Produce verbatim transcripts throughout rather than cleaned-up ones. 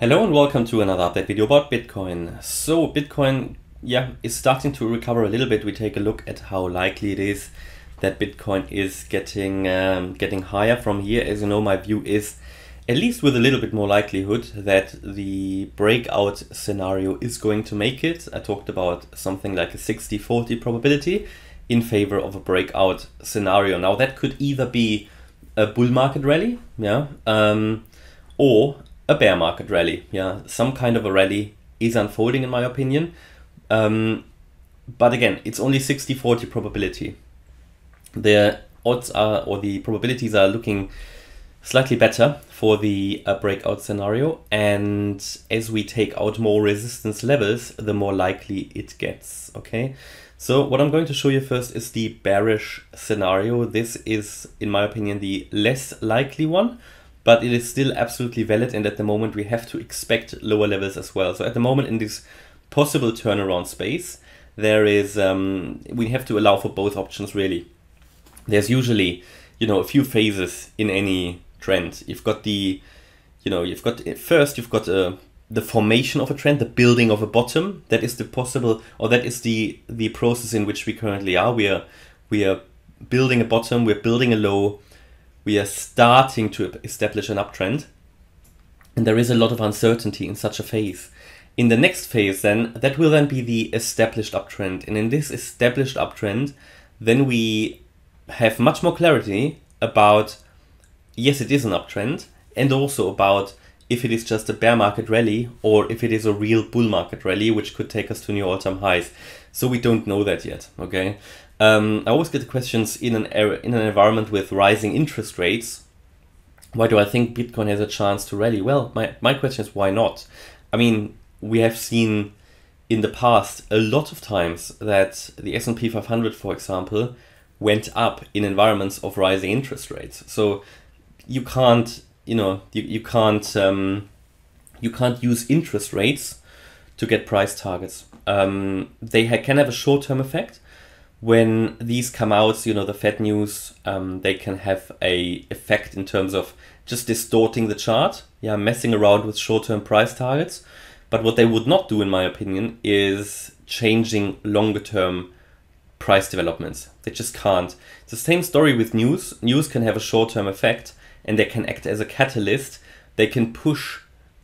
Hello and welcome to another update video about Bitcoin. So Bitcoin yeah, is starting to recover a little bit. We take a look at how likely it is that Bitcoin is getting um, getting higher from here. As you know, my view is, at least with a little bit more likelihood, that the breakout scenario is going to make it. I talked about something like a sixty forty probability in favor of a breakout scenario. Now that could either be a bull market rally, yeah, um, or a bear market rally. Yeah, some kind of a rally is unfolding, in my opinion. Um, but again, it's only sixty forty probability. The odds are, or the probabilities are looking slightly better for the uh, breakout scenario. And as we take out more resistance levels, the more likely it gets. Okay. So what I'm going to show you first is the bearish scenario. This is, in my opinion, the less likely one, but it is still absolutely valid, and at the moment we have to expect lower levels as well. So at the moment, in this possible turnaround space, there is um, we have to allow for both options really. There's usually, you know, a few phases in any trend. You've got the, you know, you've got first you've got uh, the formation of a trend, the building of a bottom. That is the possible, or that is the the process in which we currently are. We are we are building a bottom. We're building a low. We are starting to establish an uptrend, and there is a lot of uncertainty in such a phase. In the next phase then, that will then be the established uptrend, and in this established uptrend, then we have much more clarity about, yes, it is an uptrend, and also about if it is just a bear market rally or if it is a real bull market rally, which could take us to new all-time highs. So we don't know that yet, okay? Um, I always get the questions, in an er in an environment with rising interest rates, why do I think Bitcoin has a chance to rally? Well, my, my question is, why not? I mean, we have seen in the past a lot of times that the S and P five hundred, for example, went up in environments of rising interest rates. So you can't, you know, you, you can't um, you can't use interest rates to get price targets. Um, they ha can have a short-term effect. When these come out, you know, the Fed news, um, they can have a effect in terms of just distorting the chart, yeah, messing around with short-term price targets. But what they would not do, in my opinion, is changing longer-term price developments. They just can't. It's the same story with news. News can have a short-term effect, and they can act as a catalyst. They can push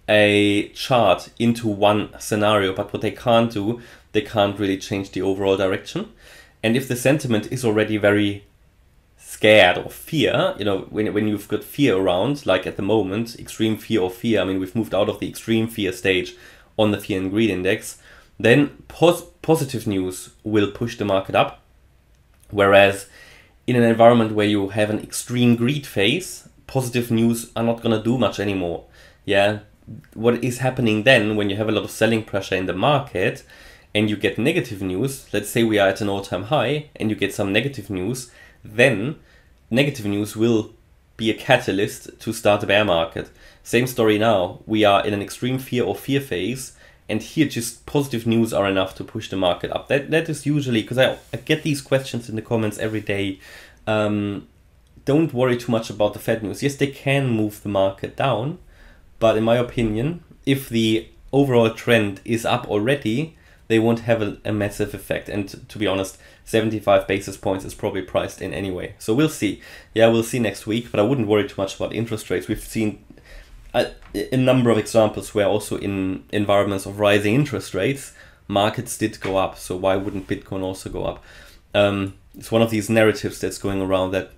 a chart into one scenario, but what they can't do, they can't really change the overall direction. And if the sentiment is already very scared or fear, you know, when, when you've got fear around, like at the moment, extreme fear or fear, I mean, we've moved out of the extreme fear stage on the fear and greed index, then pos positive news will push the market up. Whereas in an environment where you have an extreme greed phase, positive news are not going to do much anymore. Yeah. What is happening then when you have a lot of selling pressure in the market, and you get negative news, let's say we are at an all-time high and you get some negative news, then negative news will be a catalyst to start a bear market. Same story now, we are in an extreme fear or fear phase, and here just positive news are enough to push the market up. That That is usually, because I, I get these questions in the comments every day, um, don't worry too much about the Fed news. Yes, they can move the market down, but in my opinion, if the overall trend is up already, they won't have a, a massive effect. And to be honest, seventy-five basis points is probably priced in anyway. So we'll see. Yeah, we'll see next week, but I wouldn't worry too much about interest rates. We've seen a, a number of examples where also in environments of rising interest rates, markets did go up. So why wouldn't Bitcoin also go up? Um, it's one of these narratives that's going around that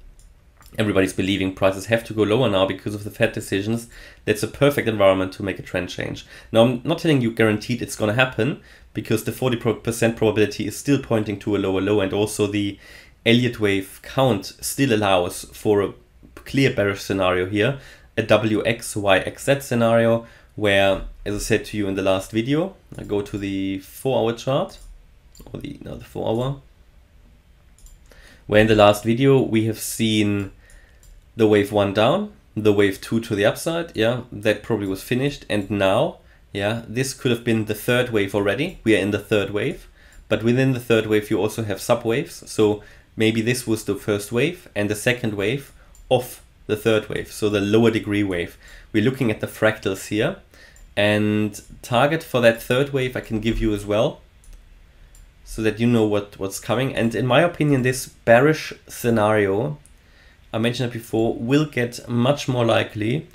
everybody's believing prices have to go lower now because of the Fed decisions. That's a perfect environment to make a trend change. Now, I'm not telling you guaranteed it's going to happen, because the forty percent probability is still pointing to a lower low, and also the Elliott Wave count still allows for a clear bearish scenario here, a W X Y X Z scenario, where, as I said to you in the last video, I go to the four-hour chart, or the, no, the four-hour, where in the last video we have seen the wave one down, the wave two to the upside, yeah, that probably was finished. And now, yeah, this could have been the third wave already. We are in the third wave, but within the third wave, you also have sub waves. So maybe this was the first wave and the second wave of the third wave. So the lower degree wave. We're looking at the fractals here. And target for that third wave I can give you as well, so that you know what, what's coming. And in my opinion, this bearish scenario, I mentioned it before, will get much more likely.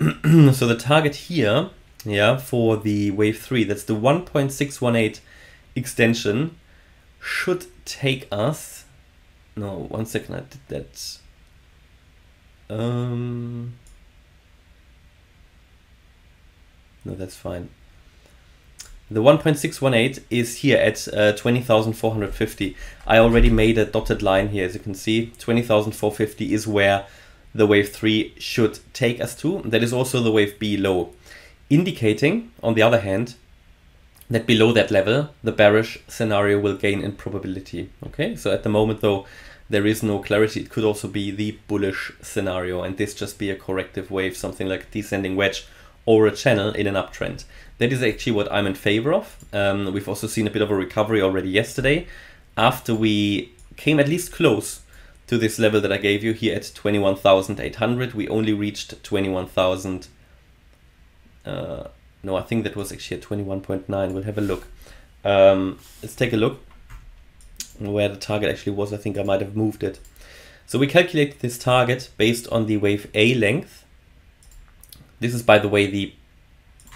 So the target here, yeah, for the wave three, that's the one point six one eight extension, should take us, no, one second, I did that. Um, no, that's fine. The one point six one eight is here at uh, twenty thousand four hundred fifty. I already made a dotted line here, as you can see. twenty thousand four hundred fifty is where the wave three should take us to. That is also the wave B low, indicating, on the other hand, that below that level, the bearish scenario will gain in probability. Okay, so at the moment, though, there is no clarity. It could also be the bullish scenario, and this just be a corrective wave, something like a descending wedge or a channel in an uptrend. That is actually what I'm in favor of. Um, we've also seen a bit of a recovery already yesterday, after we came at least close to this level that I gave you here at twenty-one thousand eight hundred. We only reached twenty-one thousand. Uh, no, I think that was actually at twenty-one point nine. We'll have a look. Um, let's take a look where the target actually was. I think I might have moved it. So we calculated this target based on the wave A length. This is, by the way, the,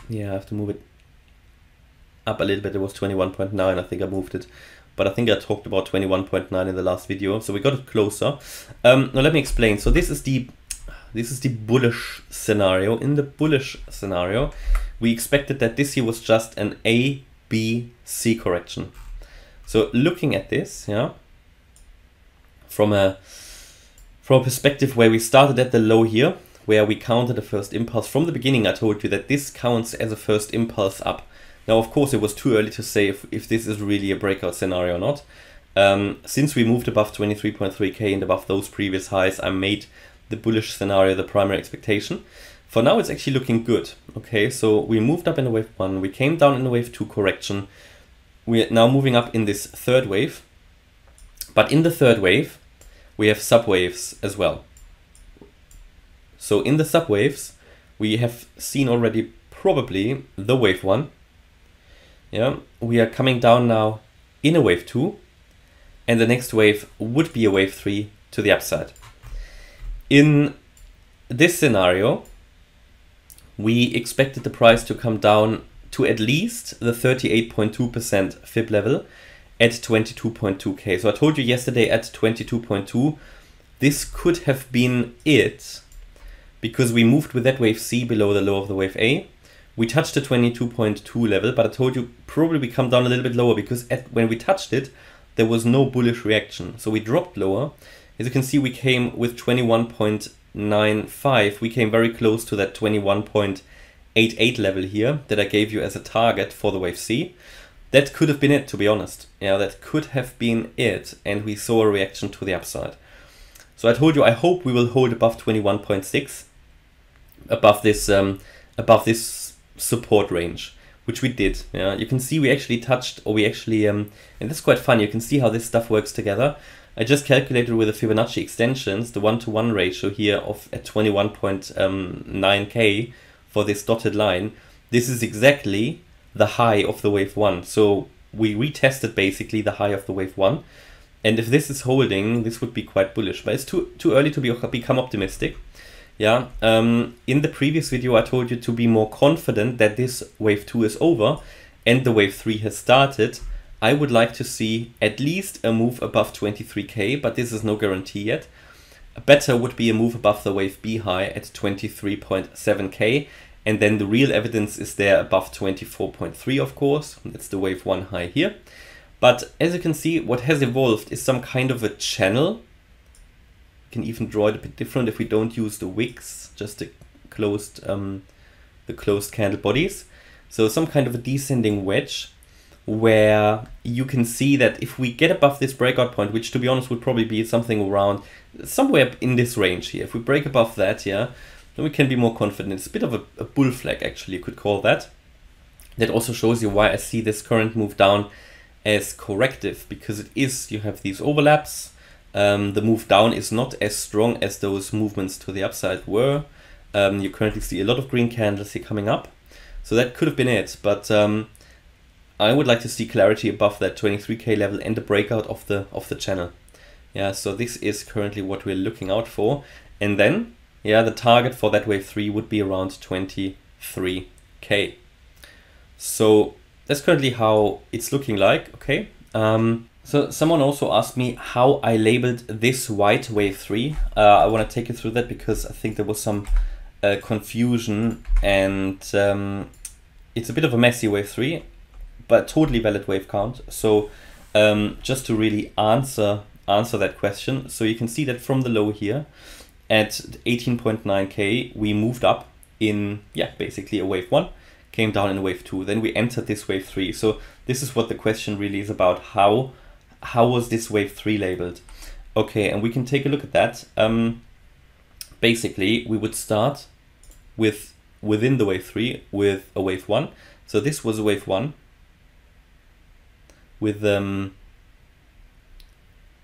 yeah, I have to move it up a little bit. It was twenty-one point nine. I think I moved it, but I think I talked about twenty-one point nine in the last video. So we got it closer. Um, now let me explain. So this is the, this is the bullish scenario. In the bullish scenario, we expected that this here was just an A, B, C correction. So looking at this, yeah, from a, from a perspective where we started at the low here, where we counted the first impulse. From the beginning, I told you that this counts as a first impulse up. Now, of course, it was too early to say if, if this is really a breakout scenario or not. Um, since we moved above twenty-three point three K and above those previous highs, I made the bullish scenario the primary expectation. For now, it's actually looking good. Okay, so we moved up in the wave one, we came down in the wave two correction. We are now moving up in this third wave. But in the third wave, we have subwaves as well. So in the subwaves, we have seen already probably the wave one. Yeah, we are coming down now in a wave two, and the next wave would be a wave three to the upside. In this scenario, we expected the price to come down to at least the thirty-eight point two percent Fib level at twenty-two point two K. So I told you yesterday at twenty-two point two, this could have been it, because we moved with that wave C below the low of the wave A. We touched the twenty-two point two level, but I told you probably we come down a little bit lower, because at, when we touched it, there was no bullish reaction. So we dropped lower. As you can see, we came with twenty-one point nine five. We came very close to that twenty-one point eight eight level here that I gave you as a target for the wave C. That could have been it, to be honest. Yeah, that could have been it. And we saw a reaction to the upside. So I told you, I hope we will hold above twenty-one point six. Above this um, above this support range, which we did. Yeah, you can see we actually touched, or we actually, um, and that's quite fun, you can see how this stuff works together. I just calculated with the Fibonacci extensions, the one-to-one ratio here of at twenty-one point nine K for this dotted line. This is exactly the high of the wave one. So we retested basically the high of the wave one. And if this is holding, this would be quite bullish, but it's too, too early to be, become optimistic. Yeah, um, in the previous video, I told you to be more confident that this wave two is over and the wave three has started. I would like to see at least a move above twenty-three K, but this is no guarantee yet. Better would be a move above the wave B high at twenty-three point seven K. And then the real evidence is there above twenty-four point three, of course. That's the wave one high here. But as you can see, what has evolved is some kind of a channel. Can even draw it a bit different if we don't use the wicks, just the closed um, the closed candle bodies. So some kind of a descending wedge, where you can see that if we get above this breakout point, which to be honest would probably be something around somewhere in this range here, if we break above that, yeah, then we can be more confident. It's a bit of a, a bull flag, actually, you could call that. That also shows you why I see this current move down as corrective, because it is, you have these overlaps. Um, the move down is not as strong as those movements to the upside were. Um, you currently see a lot of green candles here coming up. So that could have been it, but um, I would like to see clarity above that twenty-three K level and the breakout of the of the channel. Yeah, so this is currently what we're looking out for. And then, yeah, the target for that wave three would be around twenty-three K. So that's currently how it's looking like, okay? Um, so someone also asked me how I labeled this white wave three. Uh, I wanna take you through that because I think there was some uh, confusion, and um, it's a bit of a messy wave three, but totally valid wave count. So um, just to really answer answer that question. So you can see that from the low here at eighteen point nine K, we moved up in, yeah, basically a wave one, came down in wave two, then we entered this wave three. So this is what the question really is about. How how was this wave three labeled? Okay, and we can take a look at that. Um, basically, we would start with within the wave three with a wave one. So this was a wave one with um.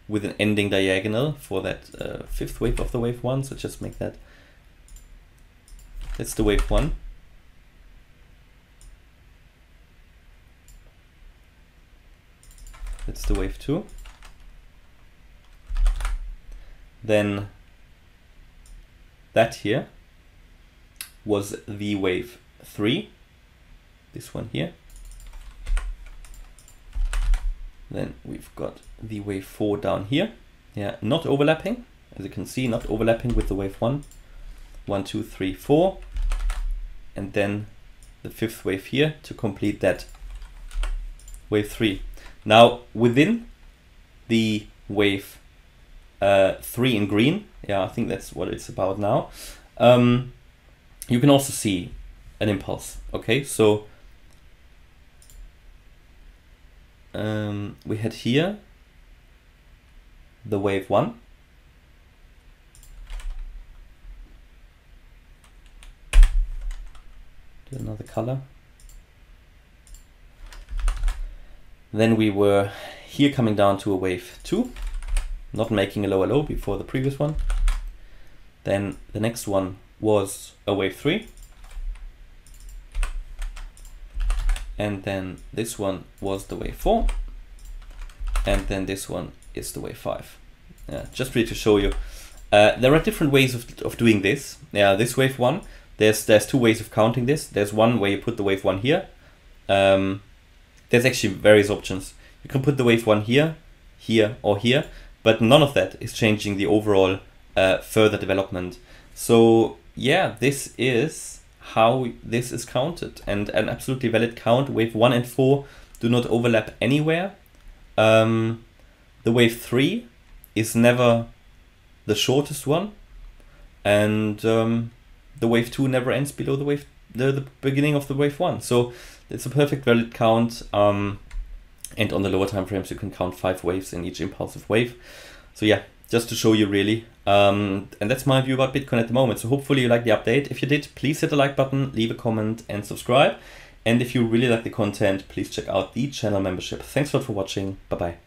with an ending diagonal for that uh, fifth wave of the wave one. So just make that, that's the wave one. That's the wave two. Then that here was the wave three, this one here. Then we've got the wave four down here. Yeah, not overlapping, as you can see, not overlapping with the wave one. One, two, three, four. And then the fifth wave here to complete that wave three. Now within the wave uh, three in green, yeah, I think that's what it's about now. Um, you can also see an impulse, okay? So Um, we had here the wave one, do another color. Then we were here coming down to a wave two, not making a lower low before the previous one. Then the next one was a wave three. And then this one was the wave four. And then this one is the wave five. Yeah, just really to show you. Uh, there are different ways of, of doing this. Yeah, this wave one, there's there's two ways of counting this. There's one where you put the wave one here. Um, there's actually various options. You can put the wave one here, here, or here, but none of that is changing the overall uh, further development. So yeah, this is how this is counted, and an absolutely valid count. Wave one and four do not overlap anywhere. Um, the wave three is never the shortest one, and um, the wave two never ends below the wave the, the beginning of the wave one. So it's a perfect valid count. Um, and on the lower time frames, you can count five waves in each impulsive wave. So yeah, just to show you really. Um, and that's my view about Bitcoin at the moment. So hopefully you like the update. If you did, please hit the like button, leave a comment and subscribe. And if you really like the content, please check out the channel membership. Thanks a lot for watching. Bye-bye.